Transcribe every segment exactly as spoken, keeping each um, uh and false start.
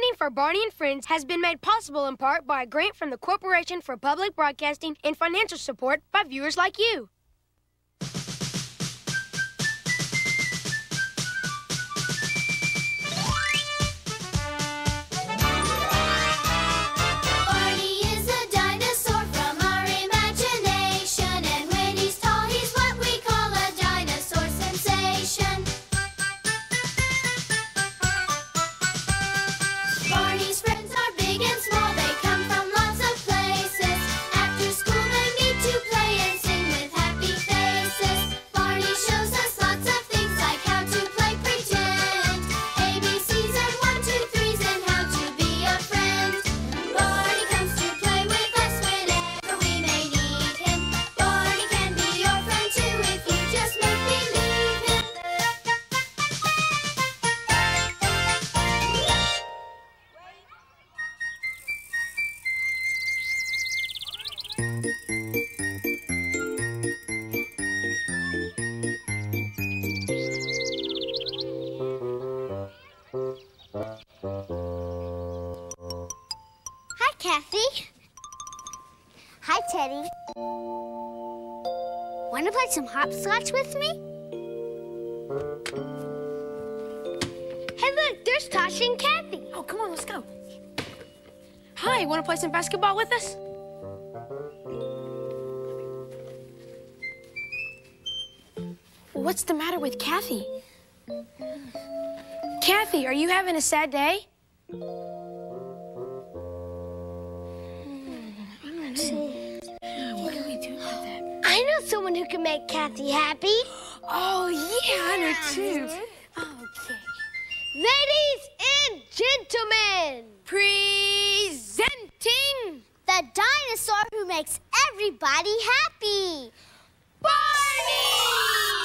Funding for Barney and Friends has been made possible in part by a grant from the Corporation for Public Broadcasting and financial support by viewers like you. Hi, Kathy. Hi, Teddy. Want to play some hopscotch with me? Hey, look, there's Tasha and Kathy. Oh, come on, let's go. Hi, want to play some basketball with us? What's the matter with Kathy? Kathy, are you having a sad day? What do we do about that? I know someone who can make Kathy happy. Oh, yeah, I know too. Okay. Ladies and gentlemen, presenting the dinosaur who makes everybody happy, Barney!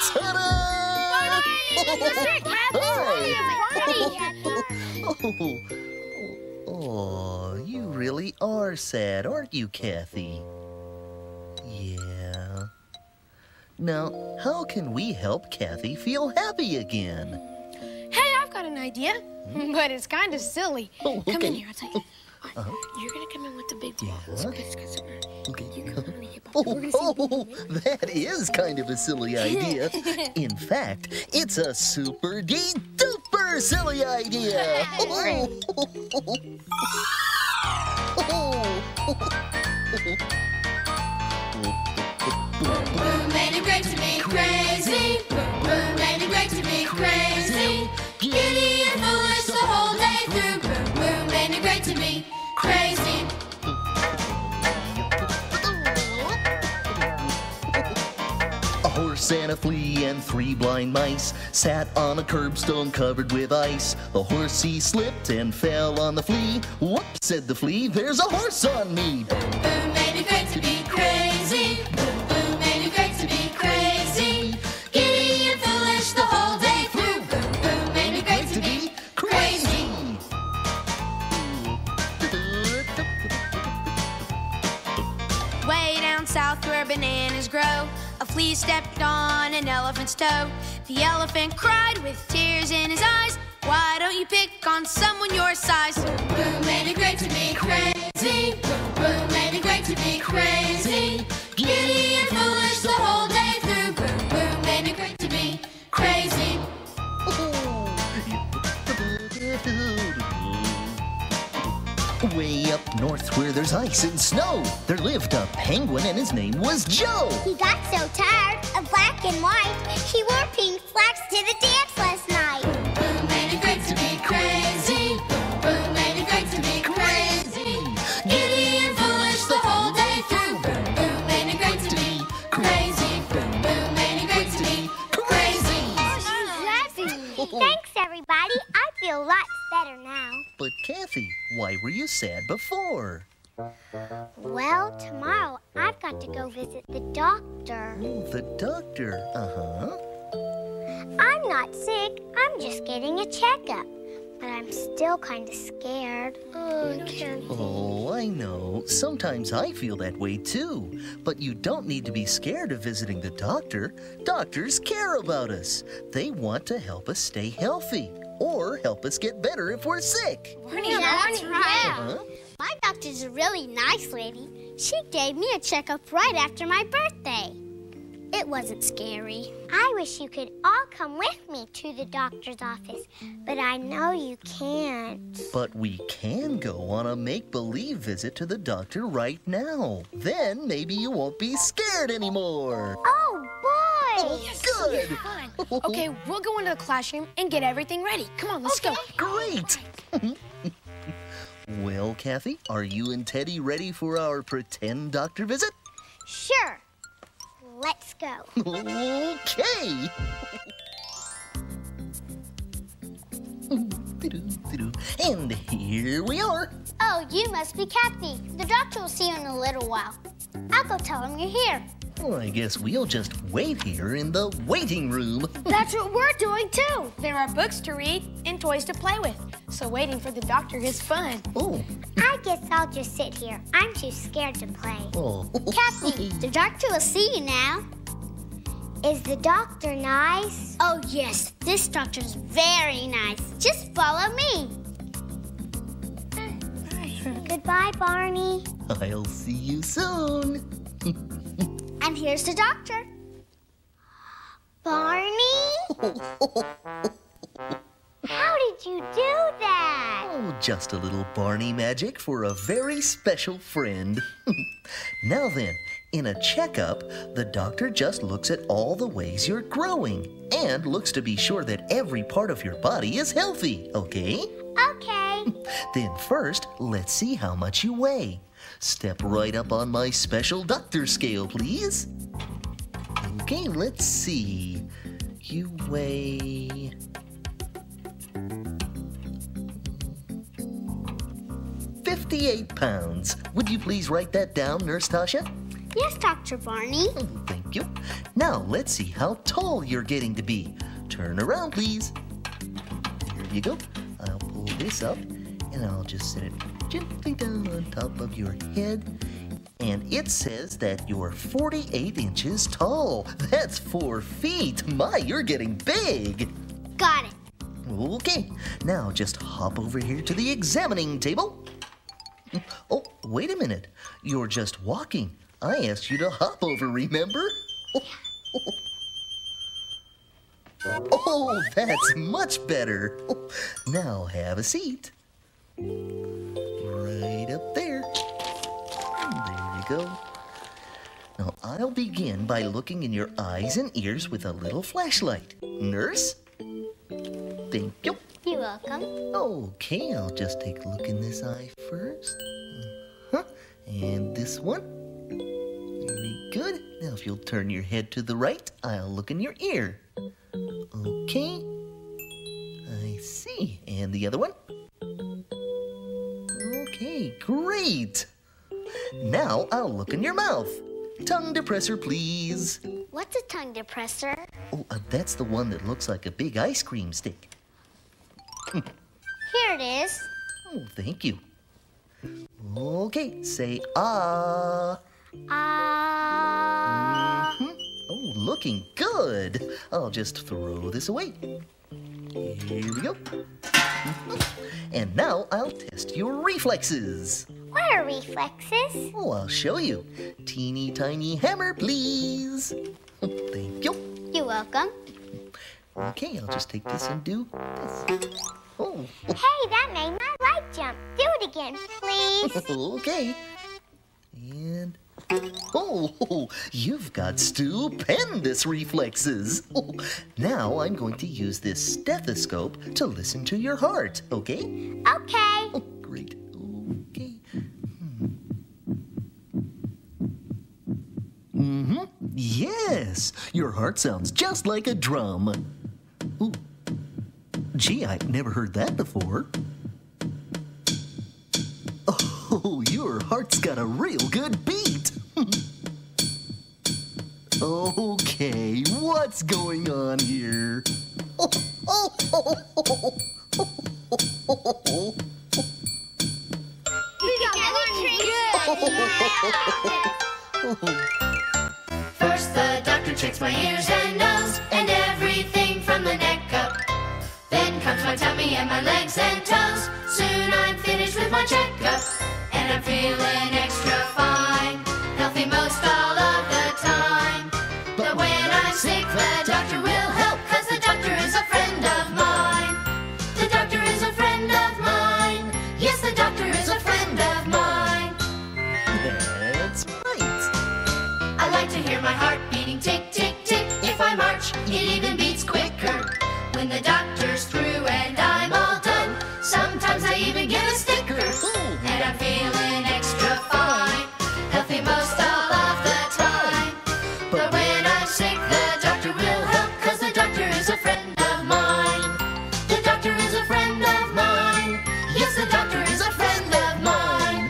Ta-da! Barney! Barney! Look, Kathy! Oh, oh, you really are sad, aren't you, Kathy? Yeah. Now, how can we help Kathy feel happy again? Hey, I've got an idea, hmm? but it's kind of silly. Oh, okay. Come in here, I'll tell you. Uh -huh. You're going to come in with the big ball. Yeah. Okay. You come on the hip hop. Oh, oh, that is kind of a silly idea. In fact, it's a super duper silly idea. Oh. Oh. Boom made it great to be crazy. Boom made it great to be crazy. Giddy and foolish the whole day through. Boom made it great to be crazy. A horse and a flea and three blind mice sat on a curbstone covered with ice. The horsey slipped and fell on the flea. Whoops, said the flea, there's a horse on me. Boom, boom, made it great to be crazy. Boom, boom, made it great to be crazy. Giddy and foolish the whole day through. Boom, boom, made it great to be crazy. South where bananas grow, a flea stepped on an elephant's toe. The elephant cried with tears in his eyes, why don't you pick on someone your size? Boom made it great to be crazy. Boom made it great to be crazy. Giddy and foolish the whole day through. Boom made it great to be crazy. Way up north where there's ice and snow, there lived a penguin and his name was Joe. He got so tired of black and white, he wore pink slacks to the dance last night. Boom made it great to be crazy. Boom made it great to be crazy. Giddy and foolish the whole day through. Boom made it great to be crazy. Boom made it great to be crazy. Thanks everybody, I feel lots better now. But Kathy, why were you sad before? Well, tomorrow I've got to go visit the doctor. Oh, the doctor, uh-huh. I'm not sick, I'm just getting a checkup. But I'm still kind of scared. Oh, Kathy. Oh, I know. Sometimes I feel that way, too. But you don't need to be scared of visiting the doctor. Doctors care about us. They want to help us stay healthy. or help us get better if we're sick. Barney, yeah, that's right. Huh? My doctor's a really nice lady. She gave me a checkup right after my birthday. It wasn't scary. I wish you could all come with me to the doctor's office, but I know you can't. But we can go on a make-believe visit to the doctor right now. Then maybe you won't be scared anymore. Oh, boy! Oh, yes. Good! Fine. Okay, we'll go into the classroom and get everything ready. Come on, let's okay. go. Great! Right. Well, Kathy, are you and Teddy ready for our pretend doctor visit? Sure. Let's go. Okay. And here we are. Oh, you must be Kathy. The doctor will see you in a little while. I'll go tell him you're here. Well, I guess we'll just wait here in the waiting room. That's what we're doing, too. There are books to read and toys to play with, so waiting for the doctor is fun. Oh. I guess I'll just sit here. I'm too scared to play. Oh. Kathy, the doctor will see you now. Is the doctor nice? Oh, yes. This doctor's very nice. Just follow me. Goodbye, Barney. I'll see you soon. And here's the doctor. Barney? How did you do that? Oh, just a little Barney magic for a very special friend. Now then, in a checkup, the doctor just looks at all the ways you're growing and looks to be sure that every part of your body is healthy, okay? Okay. Then first, let's see how much you weigh. Step right up on my special doctor scale, please. Okay, let's see. You weigh... fifty-eight pounds. Would you please write that down, Nurse Tasha? Yes, Doctor Barney. Oh, thank you. Now, let's see how tall you're getting to be. Turn around, please. Here you go. I'll pull this up, and I'll just set it gently down on top of your head, and it says that you're forty-eight inches tall. That's four feet. My, you're getting big. Got it. Okay. Now just hop over here to the examining table. Oh, wait a minute. You're just walking. I asked you to hop over, remember? Oh, oh. Oh, that's much better. Oh, now have a seat. Right up there. There you go. Now, I'll begin by looking in your eyes and ears with a little flashlight. Nurse? Thank you. You're welcome. Okay, I'll just take a look in this eye first. Uh-huh. And this one. Very good. Now, if you'll turn your head to the right, I'll look in your ear. Okay. I see. And the other one. Okay, great. Now I'll look in your mouth. Tongue depressor, please. What's a tongue depressor? Oh, uh, that's the one that looks like a big ice cream stick. Here it is. Oh, thank you. Okay, say ah. Ah. Mm-hmm. Oh, looking good. I'll just throw this away. Here we go. And now I'll test your reflexes. What are reflexes? Oh, I'll show you. Teeny tiny hammer, please. Thank you. You're welcome. Okay, I'll just take this and do this. Oh. Hey, that made my light jump. Do it again, please. Okay. And... Oh, you've got stupendous reflexes. Oh, now I'm going to use this stethoscope to listen to your heart, okay? Okay. Oh, great. Okay. Mm-hmm. Yes, your heart sounds just like a drum. Ooh. Gee, I've never heard that before. Oh, your heart's got a real good beat. Okay, what's going on here? Oh, oh, oh, oh, oh, oh, oh. We got one treat. Good. Yeah. First, the doctor checks my ears and nose and everything from the neck up. Then comes my tummy and my legs and toes. Soon I'm finished with my checkup, and I'm feeling extra fine, healthy most all of the time. But when I'm sick, the doctor will help, 'cause the doctor is a friend of mine. The doctor is a friend of mine. Yes, the doctor is a friend of mine. That's right. I like to hear my heart beating tick, tick, tick. If I march, it even beats quicker. When the doctor's through and I'm all done, sometimes I even get a sticker. And I'm feeling extra fine, healthy most all of the time. But when I'm sick, the doctor will help, 'cause the doctor is a friend of mine. The doctor is a friend of mine. Yes, the doctor is a friend of mine.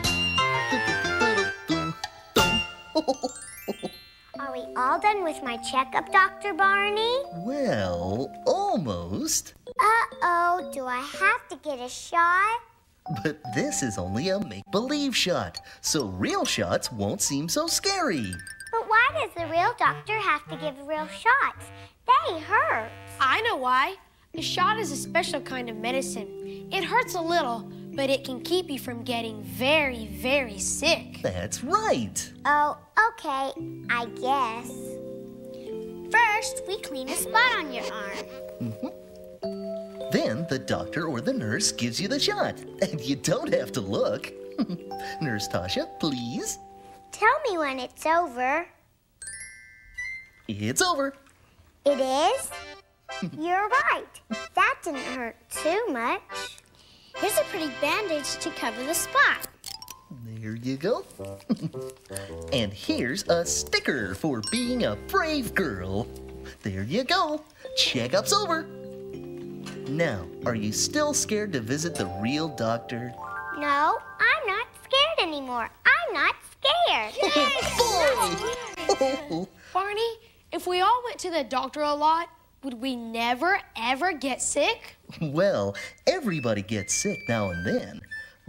Are we all done with my checkup, Doctor Barney? Well, almost. Uh-oh, do I have to get a shot? But this is only a make-believe shot, so real shots won't seem so scary. But why does the real doctor have to give real shots? They hurt. I know why. A shot is a special kind of medicine. It hurts a little, but it can keep you from getting very, very sick. That's right. Oh, okay, I guess. First, we clean a spot on your arm. Mm-hmm. Then the doctor or the nurse gives you the shot, and you don't have to look. Nurse Tasha, please. Tell me when it's over. It's over. It is? You're right. That didn't hurt too much. Here's a pretty bandage to cover the spot. There you go. And here's a sticker for being a brave girl. There you go. Checkup's over. Now, are you still scared to visit the real doctor? No, I'm not scared anymore. I'm not scared. Yes! Boy! Barney, if we all went to the doctor a lot, would we never, ever get sick? Well, everybody gets sick now and then.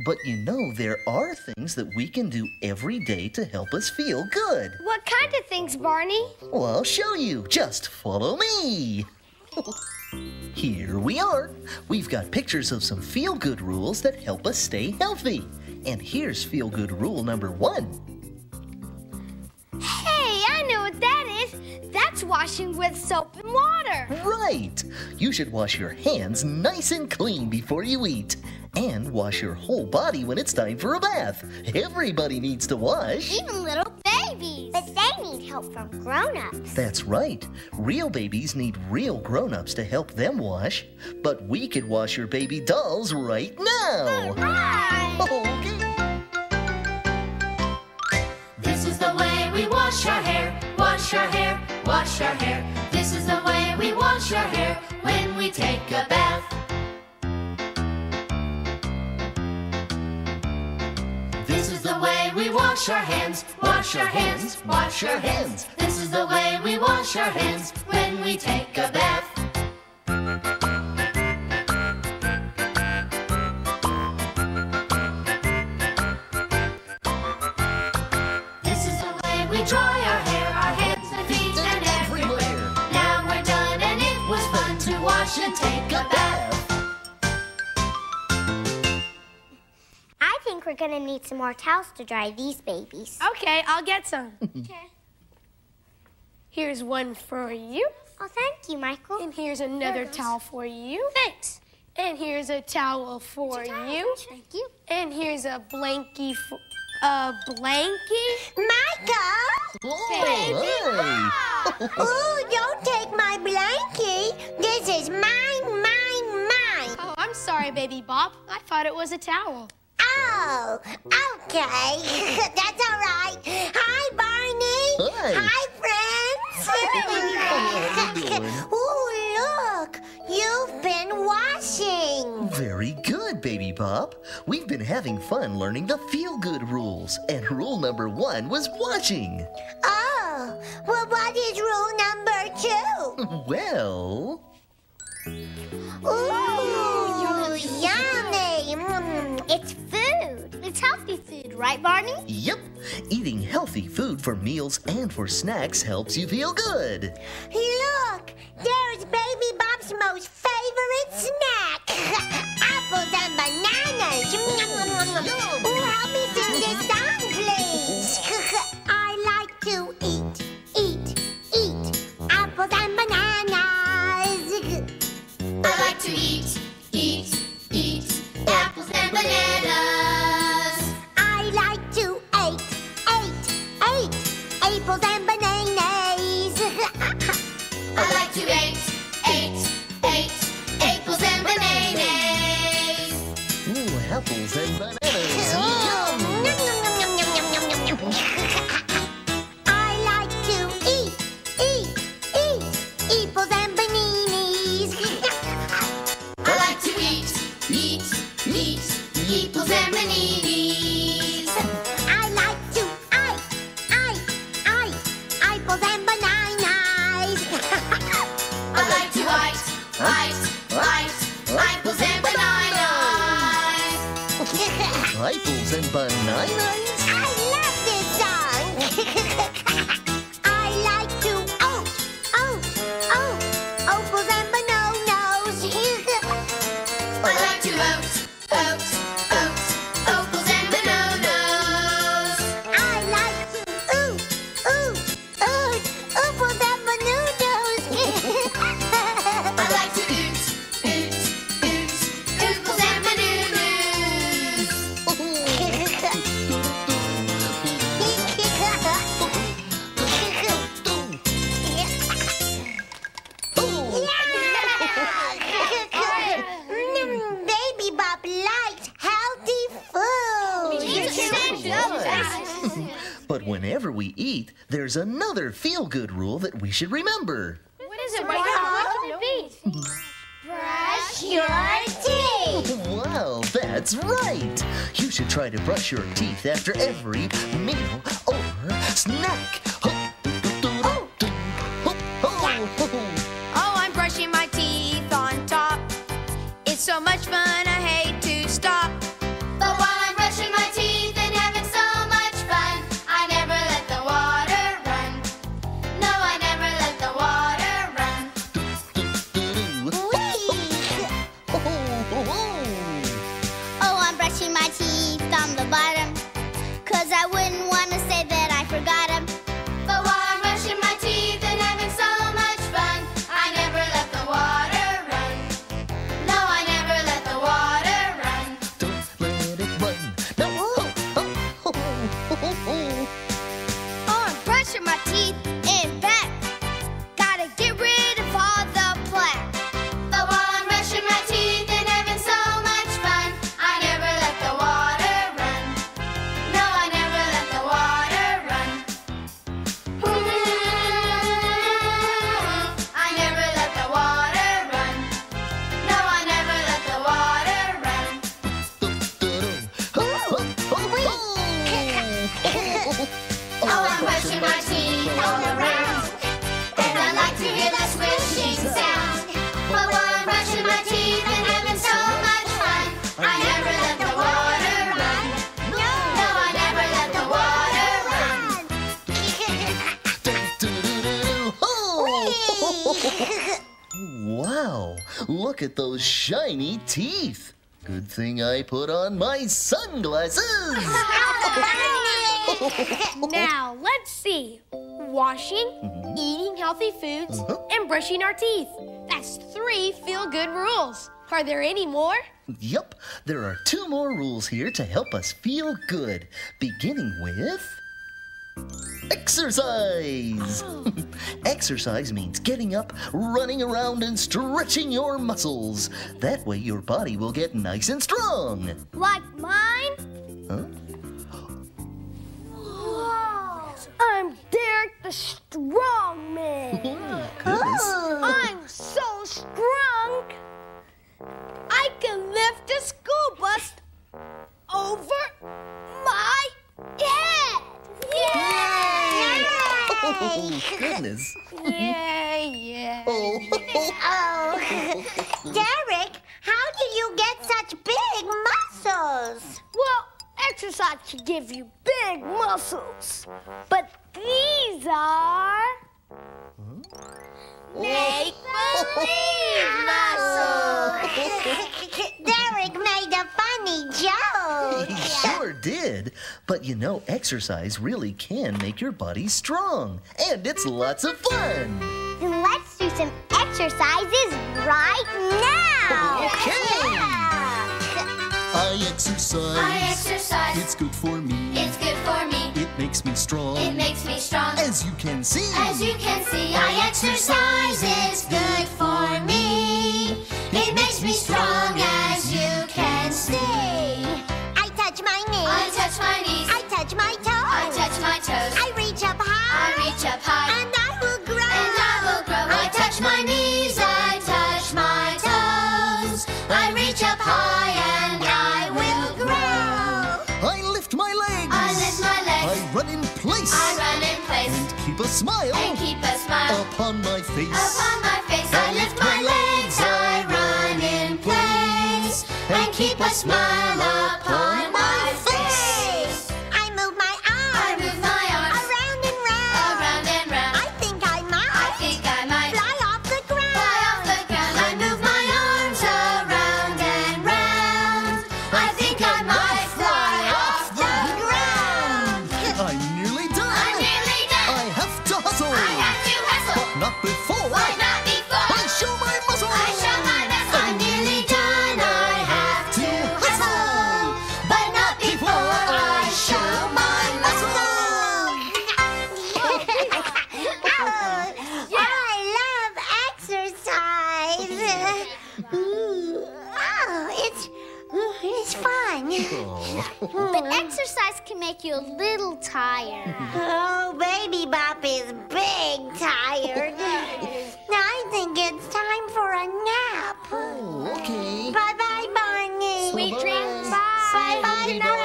But you know, there are things that we can do every day to help us feel good. What kind of things, Barney? Well, I'll show you. Just follow me. Here we are. We've got pictures of some feel-good rules that help us stay healthy. And here's feel-good rule number one. Washing with soap and water. Right! You should wash your hands nice and clean before you eat. And wash your whole body when it's time for a bath. Everybody needs to wash. Even little babies. But they need help from grown-ups. That's right. Real babies need real grown-ups to help them wash. But we could wash your baby dolls right now. Right. Okay. This is the way we wash our hair. Wash our hair. Wash our hair. This is the way we wash our hair when we take a bath. This is the way we wash our hands. Wash our hands. Wash our hands. This is the way we wash our hands when we take a bath. This is the way we dry our hair. And take a bath. I think we're gonna need some more towels to dry these babies. Okay, I'll get some. Okay. Here's one for you. Oh, thank you, Michael. And here's another towel for you. Thanks. And here's a towel for you. Thank you. And here's a blankie for a blankie. Michael. Oh, baby. Hey. Oh, don't take my blankie. This is mine, mine, mine. Oh, I'm sorry, Baby Bop. I thought it was a towel. Oh, okay. That's all right. Hi, Barney. Hi. Hi, friends. Oh, look. You've been washing. Very good, Baby Bop. We've been having fun learning the feel-good rules, and rule number one was washing. Oh, well, what is rule number two? Well... Ooh, yummy. It's food. It's healthy food, right, Barney? Yep. Eating healthy food for meals and for snacks helps you feel good. Look, there's Baby Bob's most favorite snack. Apples and bananas. Ooh, help me sing this song, please. I like to eat, eat, eat apples and bananas. I like to eat, eat, eat apples and bananas. I like to eat, eat, eat apples and bananas. I like to eat, eat, eat apples and bananas. Ooh, apples and bananas. Yum. Yum, yum, yum, yum, yum, yum, yum, yum. I like to eat, eat, eat apples and bananas. I like to eat, eat, eat apples and bananas. I like to eat, eat, eat apples and bananas. I like to eat, eat, eat apples and bananas. Apples and bananas? I love this song. I like to oat, oat, oat apples and bananas. I like to oat, oat, oat apples and bananas. I like to oot, oot, oot apples and bananas. I like to eat, eat, eat apples and bananas. Mm, Baby Bob likes healthy food. But whenever we eat, there's another feel-good rule that we should remember. What is it? Why not? What should it be? Brush your teeth. Wow, that's right! You should try to brush your teeth after every meal or snack. Oh, I'm brushing my teeth on top. It's so much fun, I hate to stop. But while I'm brushing my teeth and having so much fun, I never let the water run. No, I never let the water run. Oh, I'm brushing my teeth on the bottom, 'cause I wouldn't want to say that I forgot 'em. But while I'm brushing my teeth and having so much fun, I never let the water run. No, I never let the water run. Don't let it run. No. Oh, I'm brushing my teeth in back. Gotta get rid of all the plaque. But while I'm brushing my teeth and having so much fun, I never let the water run. No, I never let the water run. I never let the water run. No, I never let the water run. Oh, I'm brushing my teeth all around, and I like to hear that swishing sound. But while I'm brushing my teeth and having so much fun, I never let the water run. No, I never let the water run. Wow, look at those shiny teeth. Good thing I put on my sunglasses. Now, let's see. Washing, eating healthy foods, and brushing our teeth. That's three feel-good rules. Are there any more? Yep, there are two more rules here to help us feel good, beginning with exercise. Exercise means getting up, running around, and stretching your muscles. That way your body will get nice and strong. Like mine? Huh? I'm Derek the Strongman. Oh, goodness. I'm so strong, I can lift a school bus over my head. Oh, goodness. Yeah, yeah. Oh, Oh, Derek, how do you get such big muscles? Well, exercise should give you big muscles. But these are... Hmm? Make-believe muscles! Derek made a funny joke! He sure did. But you know, exercise really can make your body strong. And it's lots of fun! Then let's do some exercises right now! Okay! Yeah. I exercise. I exercise. It's good for me. It's good for me. It makes me strong. It makes me strong. As you can see. As you can see. I exercise. It's good for me. It makes me strong. As you can see. I touch my knees. I touch my knees. I touch my toes. I touch my toes. I reach up high. I reach up high. And I will grow. And I will grow. I touch my knees. I touch my toes. I reach up high. I run in place and keep a smile and keep a smile upon my face. Upon my face, I, I lift my legs. I run in place and keep a smile upon my face. I move my arms. I move my arms around and round. Around and round. I think I might. I think I might fly off the ground. Fly off the ground. I move my arms around and round. I think I might fly off the ground. Not before. Why not before? I show my muscles. I show my muscles. I'm nearly done. I have to hustle, but not before I show my muscles. Oh, I love exercise. Oh, it's it's fun. Oh. But exercise can make you a little tired. Oh, Baby Bop is big tired. Now I think it's time for a nap. Oh, okay. Bye-bye, Barney. Sweet so dreams. Bye. Bye-bye,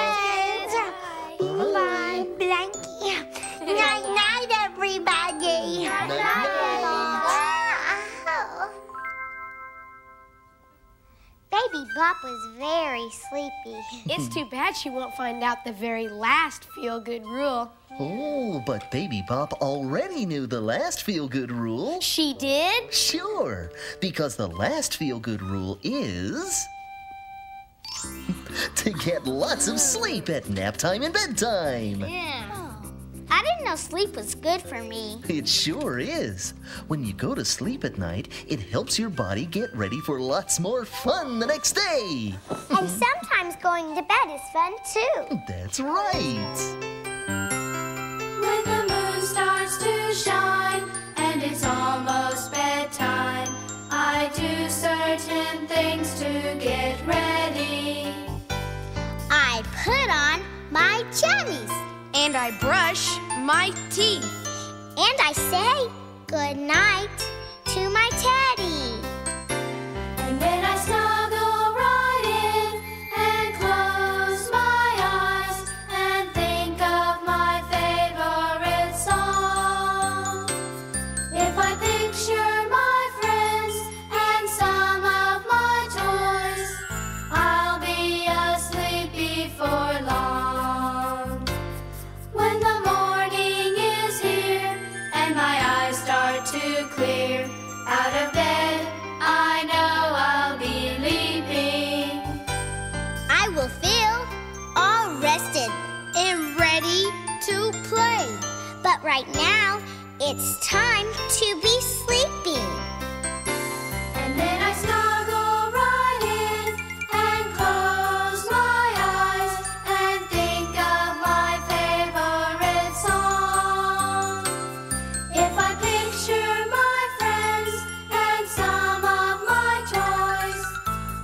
friends. Bye-bye, Blanky. Night-night, everybody. Night-night. Oh. Baby Bop was very sleepy. It's too bad she won't find out the very last feel-good rule. Oh, but Baby Bop already knew the last feel-good rule. She did? Sure, because the last feel-good rule is... to get lots of sleep at nap time and bedtime. Yeah. Oh. I didn't know sleep was good for me. It sure is. When you go to sleep at night, it helps your body get ready for lots more fun the next day. And sometimes going to bed is fun, too. That's right. When the moon starts to shine and it's almost bedtime, I do certain things to get ready. I put on my jammies. And I brush my teeth. And I say good night to my teddy. And then I snuggle right in and close my eyes and think of my favorite song. If I picture my friends and some of my toys, I'll be asleep before long. When the morning is here and my eyes start to clear, out of bed I know I'll be leaping. I will feel all rested and ready to play. But right now, it's time to be sleepy. And then I snuggle right in and close my eyes and think of my favorite song. If I picture my friends and some of my toys,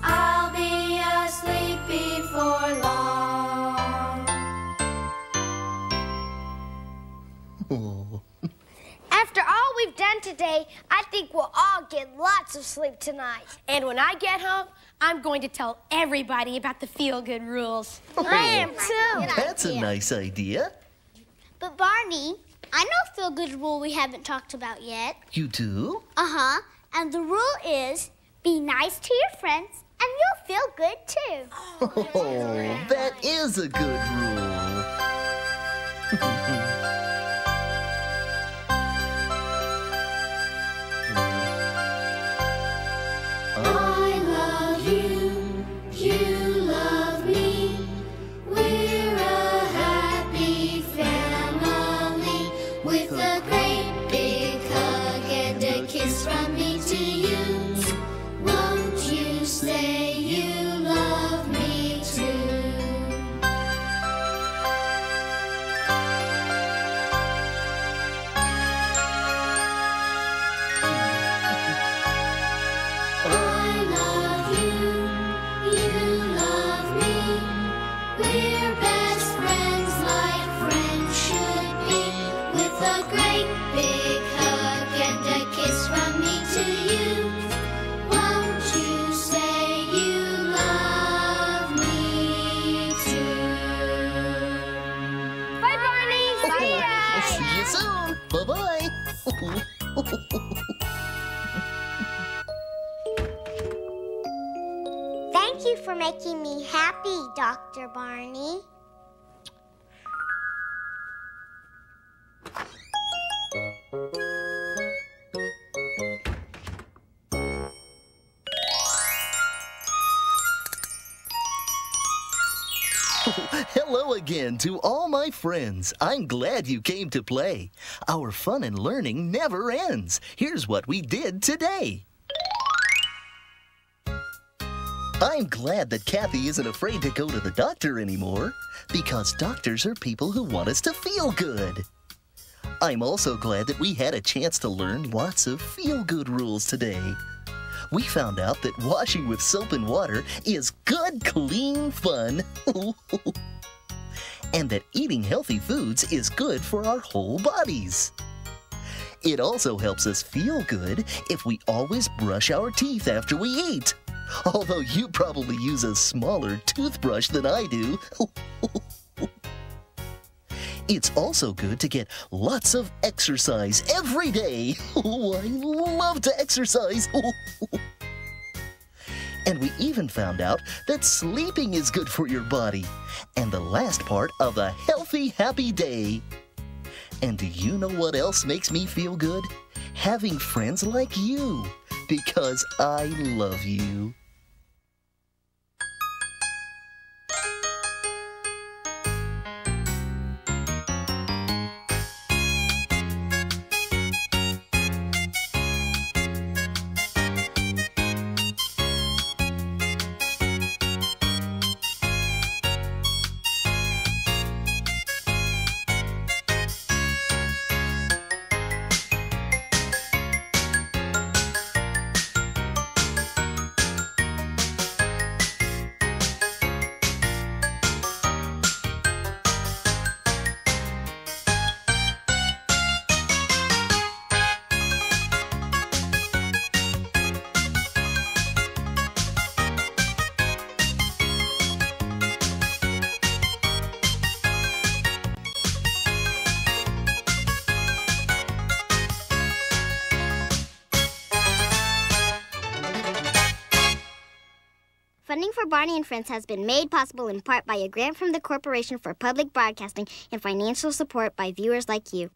I'll be asleep before long. Oh. After all we've done today, I think we'll all get lots of sleep tonight. And when I get home, I'm going to tell everybody about the feel-good rules. I am too. That's a nice idea. But Barney, I know a feel-good rule we haven't talked about yet. You do? Uh-huh. And the rule is, be nice to your friends And you'll feel good, too. Oh, that is a good rule. Thank you for making me happy, Doctor Barney. Hello again to all my friends. I'm glad you came to play. Our fun and learning never ends. Here's what we did today. I'm glad that Kathy isn't afraid to go to the doctor anymore, because doctors are people who want us to feel good. I'm also glad that we had a chance to learn lots of feel-good rules today. We found out that washing with soap and water is good, clean fun. And that eating healthy foods is good for our whole bodies. It also helps us feel good if we always brush our teeth after we eat. Although you probably use a smaller toothbrush than I do. It's also good to get lots of exercise every day. Oh, I love to exercise. And we even found out that sleeping is good for your body. And the last part of a healthy, happy day. And do you know what else makes me feel good? Having friends like you. Because I love you. Funding for Barney and Friends has been made possible in part by a grant from the Corporation for Public Broadcasting and financial support by viewers like you.